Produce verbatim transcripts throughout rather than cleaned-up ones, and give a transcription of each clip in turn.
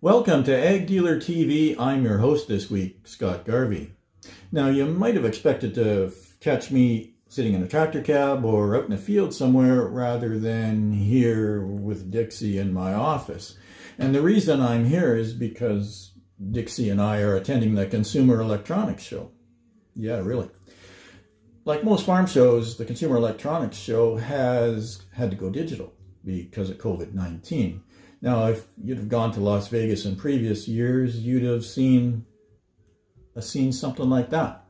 Welcome to Ag Dealer T V. I'm your host this week, Scott Garvey. Now, you might have expected to catch me sitting in a tractor cab or out in a field somewhere rather than here with Dixie in my office. And the reason I'm here is because Dixie and I are attending the Consumer Electronics Show. Yeah, really. Like most farm shows, the Consumer Electronics Show has had to go digital because of COVID nineteen. Now, if you'd have gone to Las Vegas in previous years, you'd have seen, uh, seen something like that.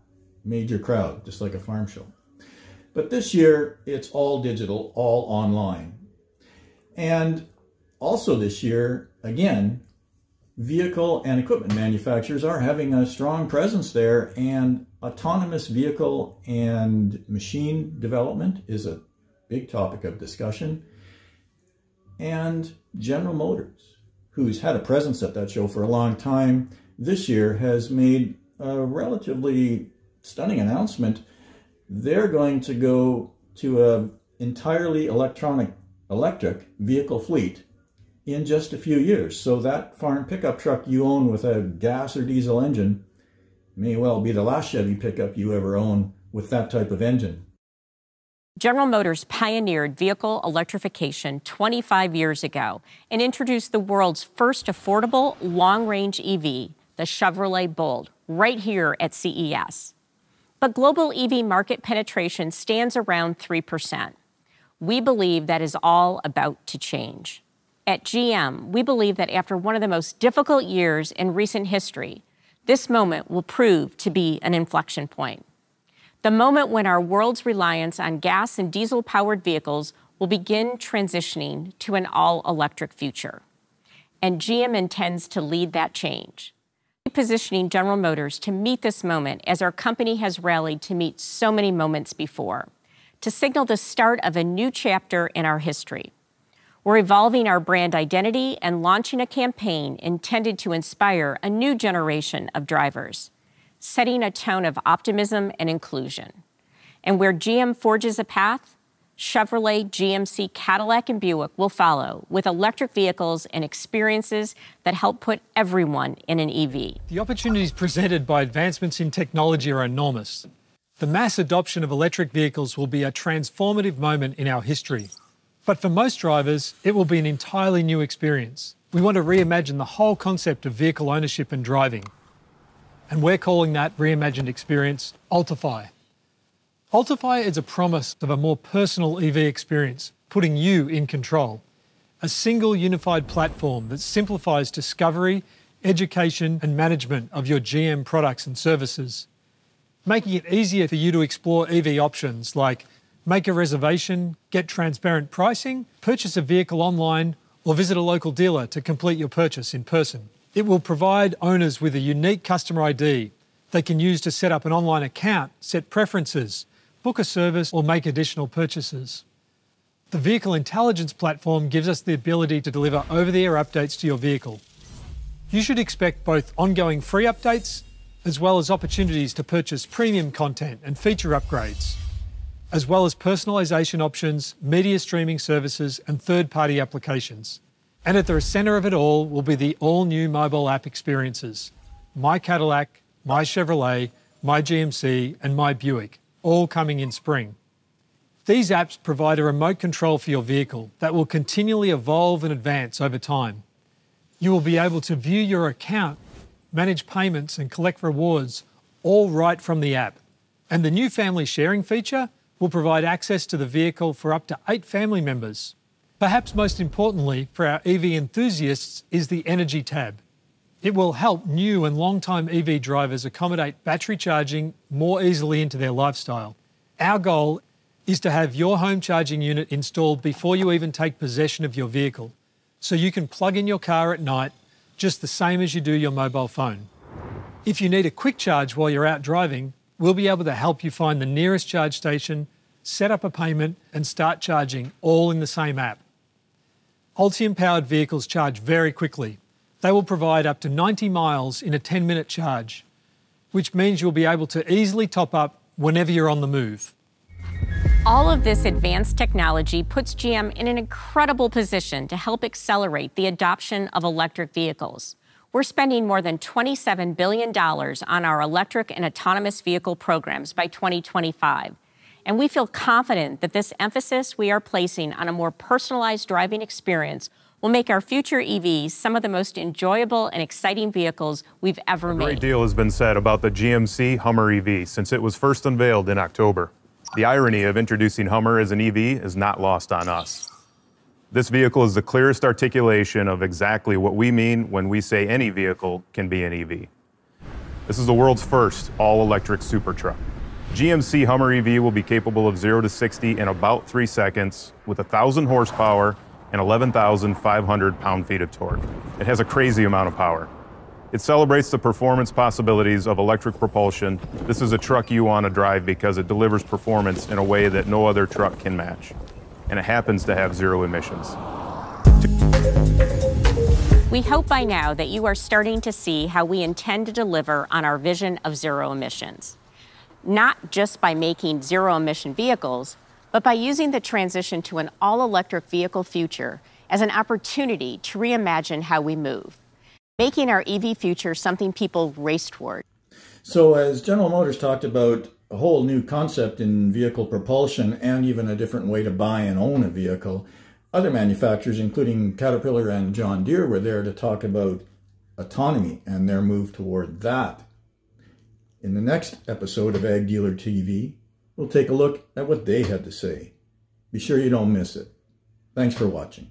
Major crowd, just like a farm show. But this year, it's all digital, all online. And also this year, again, vehicle and equipment manufacturers are having a strong presence there, and autonomous vehicle and machine development is a big topic of discussion. And General Motors, who's had a presence at that show for a long time, this year has made a relatively stunning announcement. They're going to go to an entirely electronic, electric vehicle fleet in just a few years. So that farm pickup truck you own with a gas or diesel engine may well be the last Chevy pickup you ever own with that type of engine. General Motors pioneered vehicle electrification twenty-five years ago and introduced the world's first affordable long-range E V, the Chevrolet Bolt, right here at C E S. But global E V market penetration stands around three percent. We believe that is all about to change. At G M, we believe that after one of the most difficult years in recent history, this moment will prove to be an inflection point. The moment when our world's reliance on gas and diesel-powered vehicles will begin transitioning to an all-electric future. And G M intends to lead that change, positioning General Motors to meet this moment as our company has rallied to meet so many moments before, to signal the start of a new chapter in our history. We're evolving our brand identity and launching a campaign intended to inspire a new generation of drivers, setting a tone of optimism and inclusion. And where G M forges a path, Chevrolet, G M C, Cadillac, and Buick will follow with electric vehicles and experiences that help put everyone in an E V. The opportunities presented by advancements in technology are enormous. The mass adoption of electric vehicles will be a transformative moment in our history. But for most drivers, it will be an entirely new experience. We want to reimagine the whole concept of vehicle ownership and driving. And we're calling that reimagined experience Ultifi. Ultifi is a promise of a more personal E V experience, putting you in control. A single unified platform that simplifies discovery, education, and management of your G M products and services, making it easier for you to explore E V options like make a reservation, get transparent pricing, purchase a vehicle online, or visit a local dealer to complete your purchase in person. It will provide owners with a unique customer I D they can use to set up an online account, set preferences, book a service, or make additional purchases. The Vehicle Intelligence Platform gives us the ability to deliver over-the-air updates to your vehicle. You should expect both ongoing free updates as well as opportunities to purchase premium content and feature upgrades, as well as personalization options, media streaming services, and third-party applications. And at the centre of it all will be the all-new mobile app experiences, My Cadillac, My Chevrolet, My G M C, and My Buick, all coming in spring. These apps provide a remote control for your vehicle that will continually evolve and advance over time. You will be able to view your account, manage payments, and collect rewards, all right from the app. And the new family sharing feature will provide access to the vehicle for up to eight family members. Perhaps most importantly for our E V enthusiasts is the Energy tab. It will help new and long-time E V drivers accommodate battery charging more easily into their lifestyle. Our goal is to have your home charging unit installed before you even take possession of your vehicle, so you can plug in your car at night just the same as you do your mobile phone. If you need a quick charge while you're out driving, we'll be able to help you find the nearest charge station, set up a payment, and start charging all in the same app. Ultium-powered vehicles charge very quickly. They will provide up to ninety miles in a ten-minute charge, which means you'll be able to easily top up whenever you're on the move. All of this advanced technology puts G M in an incredible position to help accelerate the adoption of electric vehicles. We're spending more than twenty-seven billion dollars on our electric and autonomous vehicle programs by twenty twenty-five. And we feel confident that this emphasis we are placing on a more personalized driving experience will make our future E Vs some of the most enjoyable and exciting vehicles we've ever made. A great deal has been said about the G M C Hummer E V since it was first unveiled in October. The irony of introducing Hummer as an E V is not lost on us. This vehicle is the clearest articulation of exactly what we mean when we say any vehicle can be an E V. This is the world's first all-electric super truck. G M C Hummer E V will be capable of zero to sixty in about three seconds with one thousand horsepower and eleven thousand five hundred pound-feet of torque. It has a crazy amount of power. It celebrates the performance possibilities of electric propulsion. This is a truck you want to drive because it delivers performance in a way that no other truck can match. And it happens to have zero emissions. We hope by now that you are starting to see how we intend to deliver on our vision of zero emissions. Not just by making zero-emission vehicles, but by using the transition to an all-electric vehicle future as an opportunity to reimagine how we move. Making our E V future something people race toward. So as General Motors talked about a whole new concept in vehicle propulsion and even a different way to buy and own a vehicle, other manufacturers, including Caterpillar and John Deere, were there to talk about autonomy and their move toward that. In the next episode of Ag Dealer T V, we'll take a look at what they had to say. Be sure you don't miss it. Thanks for watching.